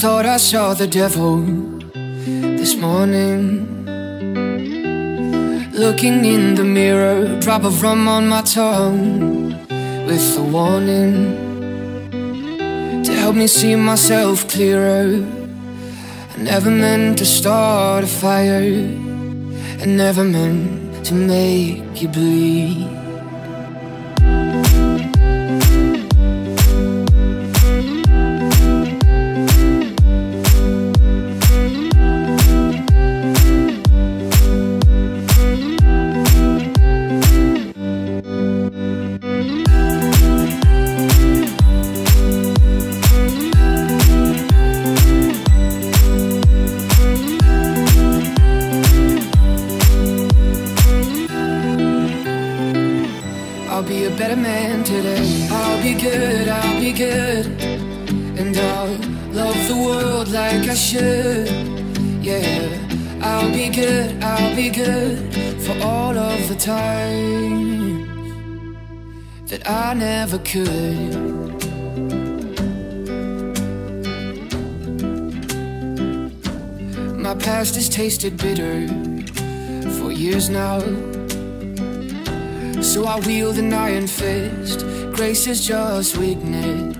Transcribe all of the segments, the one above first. thought I saw the devil this morning. Looking in the mirror, drop of rum on my tongue with a warning to help me see myself clearer. I never meant to start a fire, I never meant to make you bleed. I'll be a better man today. I'll be good, and I'll love the world like I should. Yeah, I'll be good for all of the time that I never could. My past has tasted bitter for years now, so I wield an iron fist. Grace is just weakness,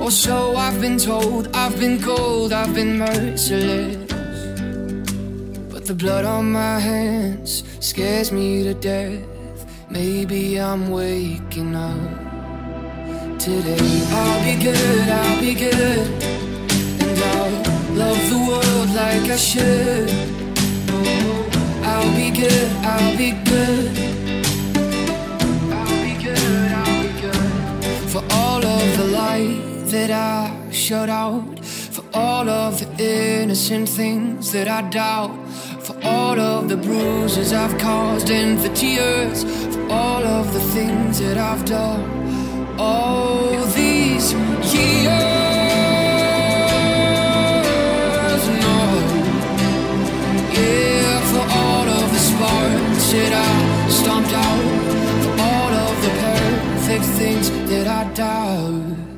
or so I've been told. I've been cold, I've been merciless, but the blood on my hands scares me to death. Maybe I'm waking up today. I'll be good, and I'll love the world like I should. I'll be good for all of the light that I shut out, for all of the innocent things that I doubt, for all of the bruises I've caused and the tears, for all of the things that I've done all these years. No, yeah, for all of the sparks that I stomped out, for all of the perfect things that I doubt.